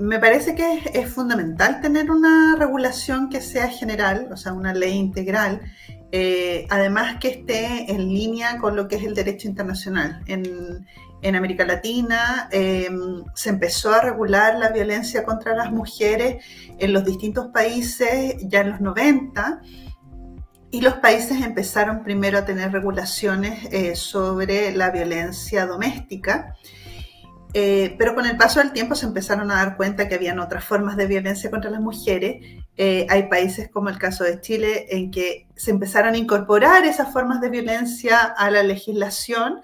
Me parece que es fundamental tener una regulación que sea general, o sea, una ley integral, además que esté en línea con lo que es el derecho internacional. En América Latina se empezó a regular la violencia contra las mujeres en los distintos países ya en los 90, y los países empezaron primero a tener regulaciones sobre la violencia doméstica. Pero con el paso del tiempo se empezaron a dar cuenta que habían otras formas de violencia contra las mujeres. Hay países como el caso de Chile en que se empezaron a incorporar esas formas de violencia a la legislación,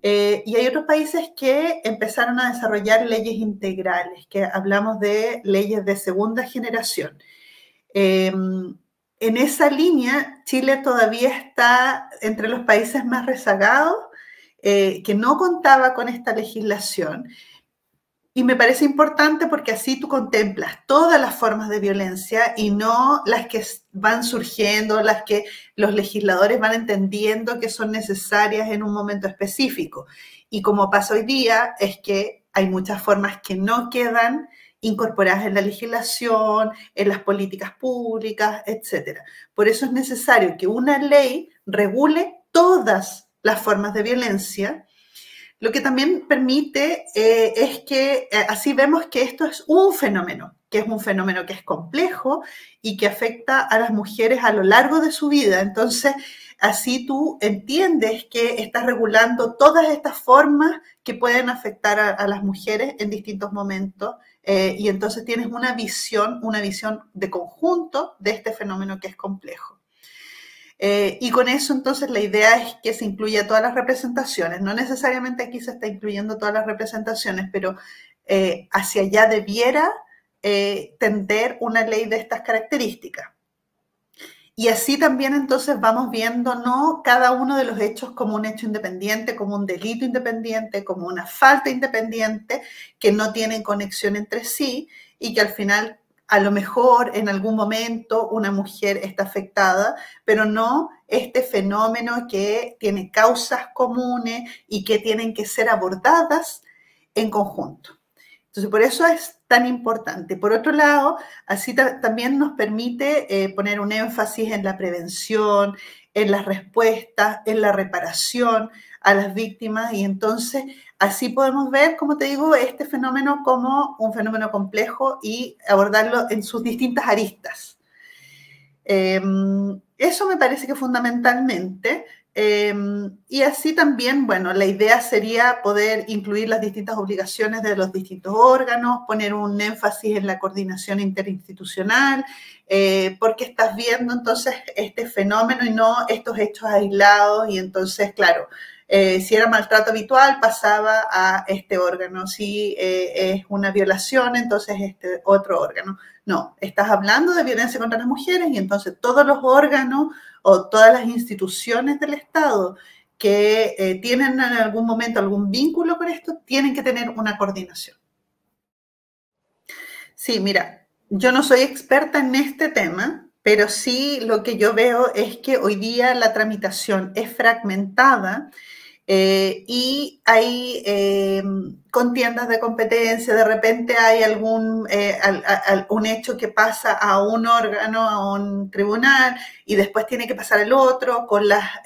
y hay otros países que empezaron a desarrollar leyes integrales, que hablamos de leyes de segunda generación. En esa línea, Chile todavía está entre los países más rezagados, que no contaba con esta legislación, y me parece importante porque así tú contemplas todas las formas de violencia y no las que van surgiendo, las que los legisladores van entendiendo que son necesarias en un momento específico. Y como pasa hoy día, es que hay muchas formas que no quedan incorporadas en la legislación, en las políticas públicas, etc. Por eso es necesario que una ley regule todas las formas de violencia, lo que también permite es que así vemos que esto es un fenómeno, que es complejo y que afecta a las mujeres a lo largo de su vida. Entonces, así tú entiendes que estás regulando todas estas formas que pueden afectar a las mujeres en distintos momentos, y entonces tienes una visión de conjunto de este fenómeno que es complejo. Y con eso, entonces, la idea es que se incluya todas las representaciones. No necesariamente aquí se está incluyendo todas las representaciones, pero hacia allá debiera tender una ley de estas características. Y así también, entonces, vamos viendo no cada uno de los hechos como un hecho independiente, como un delito independiente, como una falta independiente, que no tienen conexión entre sí y que al final, a lo mejor en algún momento una mujer está afectada, pero no este fenómeno que tiene causas comunes y que tienen que ser abordadas en conjunto. Entonces, por eso es tan importante. Por otro lado, así también nos permite poner un énfasis en la prevención, en las respuestas, en la reparación a las víctimas, y entonces así podemos ver, como te digo, este fenómeno como un fenómeno complejo y abordarlo en sus distintas aristas. Eso me parece que fundamentalmente, y así también, bueno, la idea sería poder incluir las distintas obligaciones de los distintos órganos, poner un énfasis en la coordinación interinstitucional, porque estás viendo entonces este fenómeno y no estos hechos aislados, y entonces, claro, si era maltrato habitual, pasaba a este órgano. Si es una violación, entonces este otro órgano. No, estás hablando de violencia contra las mujeres y entonces todos los órganos o todas las instituciones del Estado que tienen en algún momento algún vínculo con esto, tienen que tener una coordinación. Sí, mira, yo no soy experta en este tema, pero sí lo que yo veo es que hoy día la tramitación es fragmentada, y hay contiendas de competencia. De repente hay algún un hecho que pasa a un órgano, a un tribunal, y después tiene que pasar al otro, con la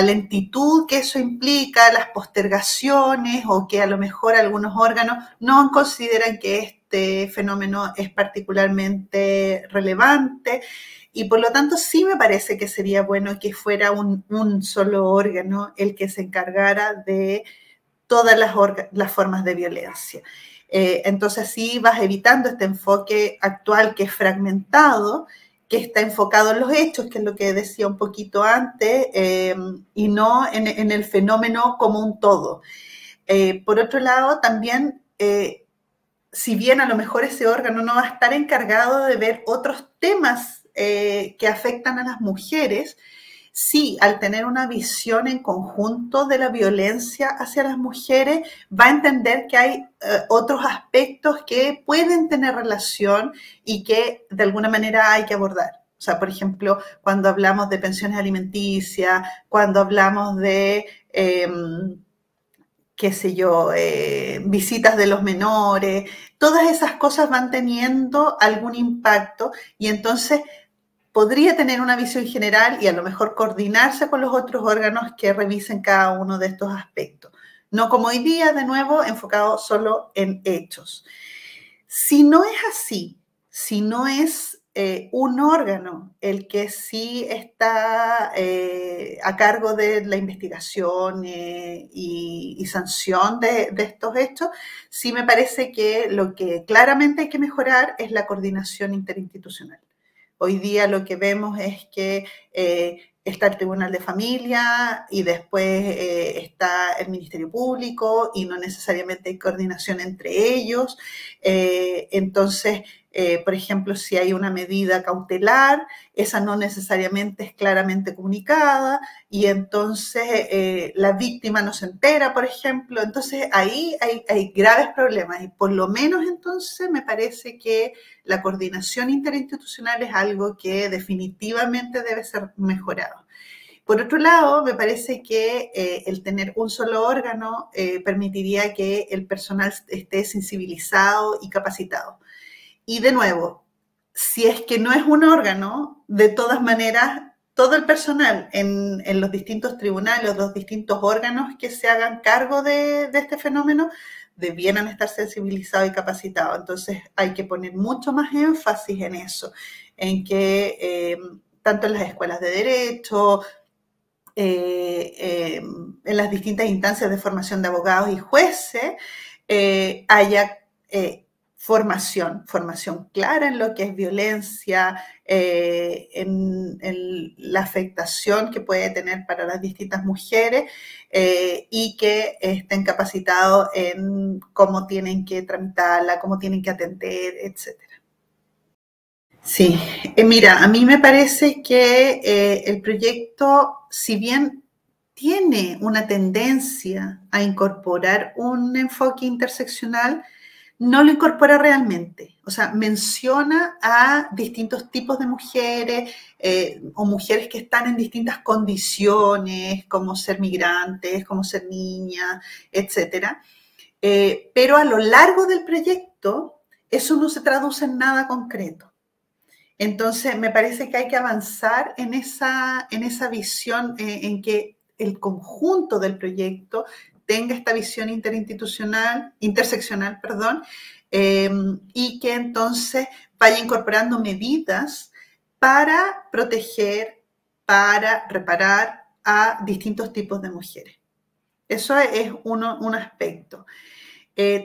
lentitud que eso implica, las postergaciones, o que a lo mejor algunos órganos no consideran que este fenómeno es particularmente relevante. Y por lo tanto sí me parece que sería bueno que fuera un solo órgano el que se encargara de todas las formas de violencia. Entonces sí vas evitando este enfoque actual que es fragmentado, que está enfocado en los hechos, que es lo que decía un poquito antes, y no en el fenómeno como un todo. Por otro lado, también, si bien a lo mejor ese órgano no va a estar encargado de ver otros temas que afectan a las mujeres, sí, al tener una visión en conjunto de la violencia hacia las mujeres, va a entender que hay otros aspectos que pueden tener relación y que de alguna manera hay que abordar. O sea, por ejemplo, cuando hablamos de pensiones alimenticias, cuando hablamos de qué sé yo, visitas de los menores, todas esas cosas van teniendo algún impacto y entonces podría tener una visión general y a lo mejor coordinarse con los otros órganos que revisen cada uno de estos aspectos. No como hoy día, de nuevo, enfocado solo en hechos. Si no es así, si no es un órgano el que sí está a cargo de la investigación y sanción de estos hechos, sí me parece que lo que claramente hay que mejorar es la coordinación interinstitucional. Hoy día lo que vemos es que está el Tribunal de Familia y después está el Ministerio Público y no necesariamente hay coordinación entre ellos. Entonces, por ejemplo, si hay una medida cautelar, esa no necesariamente es claramente comunicada y entonces la víctima no se entera, por ejemplo. Entonces, ahí hay graves problemas y por lo menos entonces me parece que la coordinación interinstitucional es algo que definitivamente debe ser mejorado. Por otro lado, me parece que el tener un solo órgano permitiría que el personal esté sensibilizado y capacitado. Y de nuevo, si es que no es un órgano, de todas maneras, todo el personal en los distintos tribunales, los distintos órganos que se hagan cargo de este fenómeno, debieran estar sensibilizados y capacitados. Entonces, hay que poner mucho más énfasis en eso, en que tanto en las escuelas de derecho, en las distintas instancias de formación de abogados y jueces, haya formación clara en lo que es violencia, en la afectación que puede tener para las distintas mujeres y que estén capacitados en cómo tienen que tramitarla, cómo tienen que atender, etcétera. Sí, mira, a mí me parece que el proyecto, si bien tiene una tendencia a incorporar un enfoque interseccional, no lo incorpora realmente. O sea, menciona a distintos tipos de mujeres o mujeres que están en distintas condiciones, como ser migrantes, como ser niñas, etcétera. Pero a lo largo del proyecto, eso no se traduce en nada concreto. Entonces, me parece que hay que avanzar en esa visión, en que el conjunto del proyecto tenga esta visión interseccional, perdón, y que entonces vaya incorporando medidas para proteger, para reparar a distintos tipos de mujeres. Eso es un aspecto.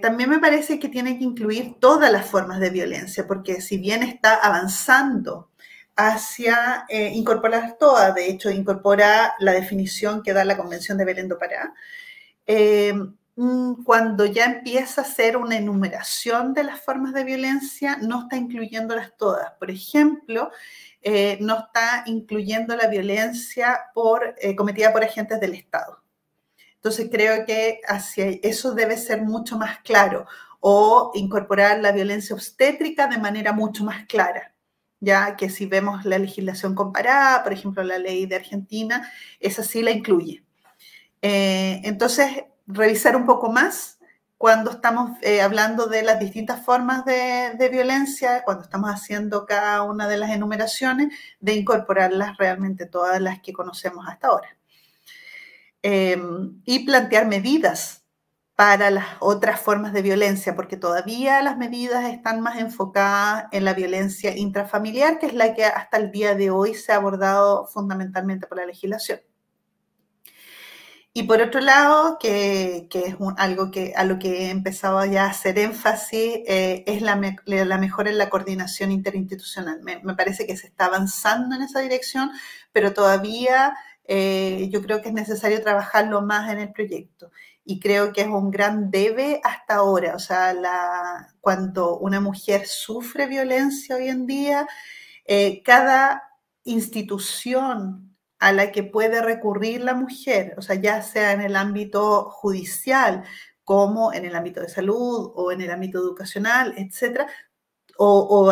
También me parece que tiene que incluir todas las formas de violencia, porque si bien está avanzando hacia incorporar todas, de hecho incorpora la definición que da la Convención de Belén do Pará, cuando ya empieza a hacer una enumeración de las formas de violencia, no está incluyéndolas todas. Por ejemplo, no está incluyendo la violencia cometida por agentes del Estado. Entonces creo que hacia eso debe ser mucho más claro, o incorporar la violencia obstétrica de manera mucho más clara. Ya que si vemos la legislación comparada, por ejemplo, la ley de Argentina, esa sí la incluye. Entonces, revisar un poco más cuando estamos hablando de las distintas formas de violencia, cuando estamos haciendo cada una de las enumeraciones, de incorporarlas realmente todas las que conocemos hasta ahora. Y plantear medidas para las otras formas de violencia, porque todavía las medidas están más enfocadas en la violencia intrafamiliar, que es la que hasta el día de hoy se ha abordado fundamentalmente por la legislación. Y por otro lado, que es algo a lo que he empezado ya a hacer énfasis, es la mejora en la coordinación interinstitucional. Me parece que se está avanzando en esa dirección, pero todavía yo creo que es necesario trabajarlo más en el proyecto. Y creo que es un gran debe hasta ahora. O sea, cuando una mujer sufre violencia hoy en día, cada institución a la que puede recurrir la mujer, o sea, ya sea en el ámbito judicial, como en el ámbito de salud o en el ámbito educacional, etcétera, o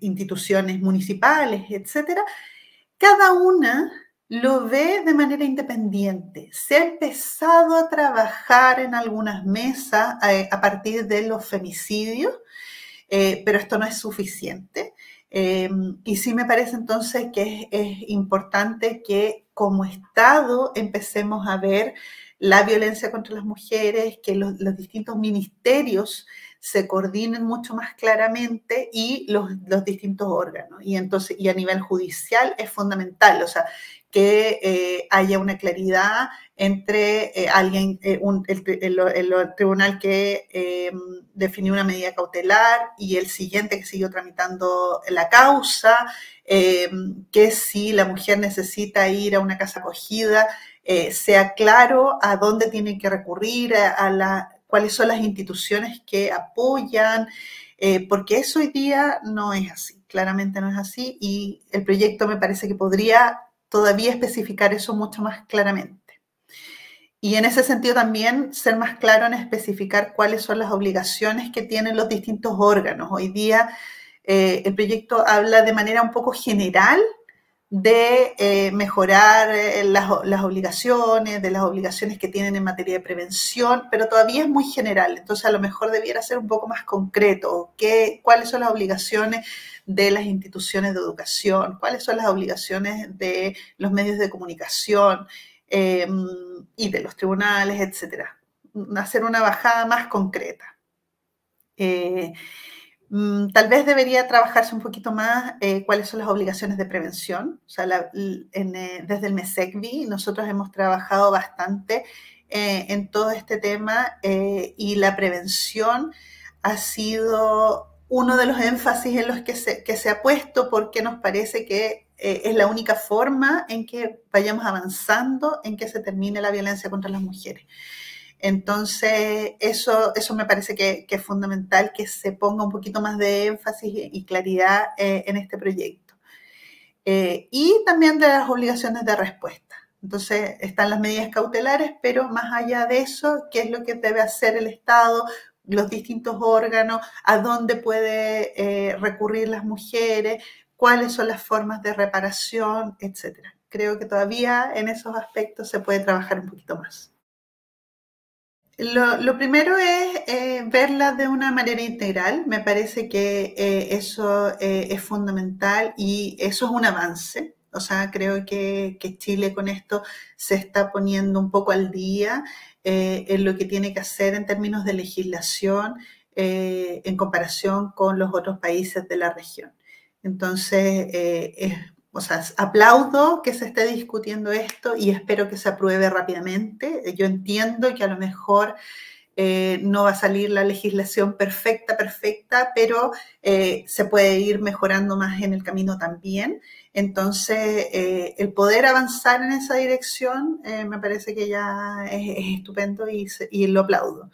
instituciones municipales, etcétera, cada una lo ve de manera independiente. Se ha empezado a trabajar en algunas mesas a partir de los femicidios, pero esto no es suficiente. Y sí me parece entonces que es importante que como Estado empecemos a ver la violencia contra las mujeres, que los distintos ministerios se coordinen mucho más claramente y los distintos órganos. Y entonces, y a nivel judicial es fundamental, o sea, que haya una claridad entre el tribunal que definió una medida cautelar y el siguiente que siguió tramitando la causa, que si la mujer necesita ir a una casa acogida, sea claro a dónde tiene que recurrir, cuáles son las instituciones que apoyan, porque eso hoy día no es así, claramente no es así, y el proyecto me parece que podría todavía especificar eso mucho más claramente. Y en ese sentido también ser más claro en especificar cuáles son las obligaciones que tienen los distintos órganos. Hoy día el proyecto habla de manera un poco general de mejorar las obligaciones, de las obligaciones que tienen en materia de prevención, pero todavía es muy general, entonces a lo mejor debiera ser un poco más concreto, cuáles son las obligaciones de las instituciones de educación, cuáles son las obligaciones de los medios de comunicación y de los tribunales, etcétera. Hacer una bajada más concreta. Tal vez debería trabajarse un poquito más cuáles son las obligaciones de prevención. O sea, desde el MESECVI nosotros hemos trabajado bastante en todo este tema y la prevención ha sido uno de los énfasis en los que se ha puesto, porque nos parece que es la única forma en que vayamos avanzando en que se termine la violencia contra las mujeres. Entonces, eso me parece que es fundamental que se ponga un poquito más de énfasis y claridad en este proyecto. Y también de las obligaciones de respuesta. Entonces, están las medidas cautelares, pero más allá de eso, ¿qué es lo que debe hacer el Estado, los distintos órganos, a dónde puede recurrir las mujeres, cuáles son las formas de reparación, etcétera? Creo que todavía en esos aspectos se puede trabajar un poquito más. Lo primero es verlas de una manera integral. Me parece que eso es fundamental y eso es un avance. O sea, creo que Chile con esto se está poniendo un poco al día en lo que tiene que hacer en términos de legislación en comparación con los otros países de la región. Entonces, o sea, aplaudo que se esté discutiendo esto y espero que se apruebe rápidamente. Yo entiendo que a lo mejor no va a salir la legislación perfecta, pero se puede ir mejorando más en el camino también. Entonces, el poder avanzar en esa dirección me parece que ya es estupendo y lo aplaudo.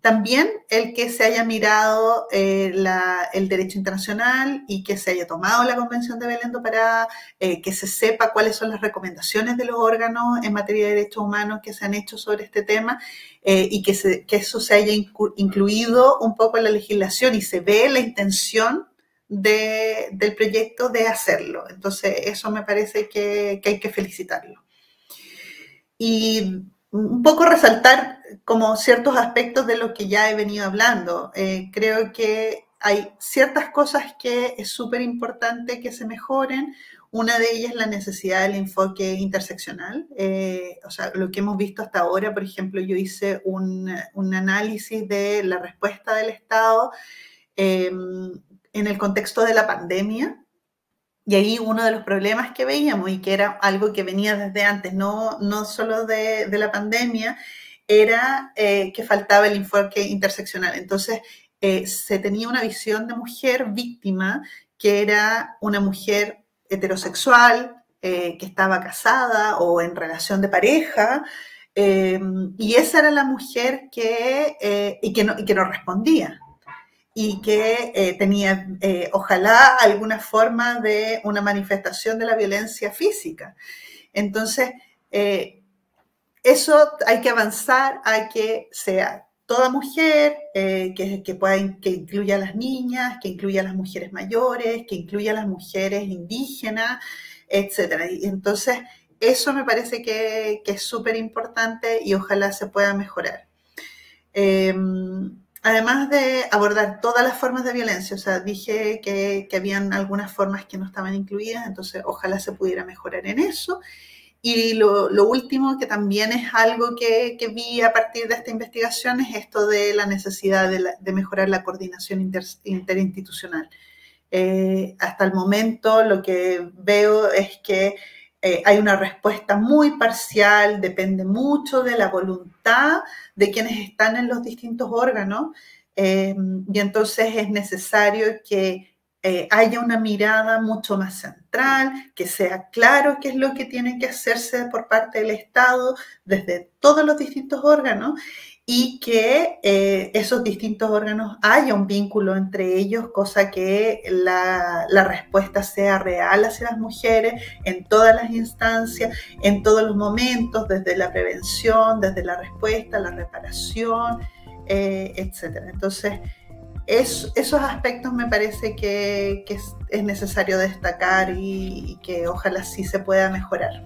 También el que se haya mirado el derecho internacional y que se haya tomado la Convención de Belén do Pará, que se sepa cuáles son las recomendaciones de los órganos en materia de derechos humanos que se han hecho sobre este tema y que eso se haya incluido un poco en la legislación y se ve la intención del proyecto de hacerlo. Entonces, eso me parece que hay que felicitarlo. Y un poco resaltar como ciertos aspectos de lo que ya he venido hablando. Creo que hay ciertas cosas que es súper importante que se mejoren. Una de ellas es la necesidad del enfoque interseccional. O sea, lo que hemos visto hasta ahora, por ejemplo, yo hice un análisis de la respuesta del Estado en el contexto de la pandemia. Y ahí uno de los problemas que veíamos y que era algo que venía desde antes, no solo de la pandemia, era que faltaba el enfoque interseccional. Entonces, se tenía una visión de mujer víctima que era una mujer heterosexual, que estaba casada o en relación de pareja, y esa era la mujer que no respondía. Y que tenía, ojalá, alguna forma de una manifestación de la violencia física. Entonces, eso hay que avanzar a que sea toda mujer, que incluya a las niñas, que incluya a las mujeres mayores, que incluya a las mujeres indígenas, etcétera. Y entonces eso me parece que es súper importante y ojalá se pueda mejorar. Además de abordar todas las formas de violencia, o sea, dije que habían algunas formas que no estaban incluidas, entonces ojalá se pudiera mejorar en eso. Y lo último, que también es algo que vi a partir de esta investigación, es esto de la necesidad de mejorar la coordinación interinstitucional. Hasta el momento lo que veo es que hay una respuesta muy parcial, depende mucho de la voluntad de quienes están en los distintos órganos, y entonces es necesario que haya una mirada mucho más central, que sea claro qué es lo que tiene que hacerse por parte del Estado desde todos los distintos órganos, y que esos distintos órganos haya un vínculo entre ellos, cosa que la respuesta sea real hacia las mujeres en todas las instancias, en todos los momentos, desde la prevención, desde la respuesta, la reparación, etc. Entonces, esos aspectos me parece que es necesario destacar y que ojalá sí se pueda mejorar.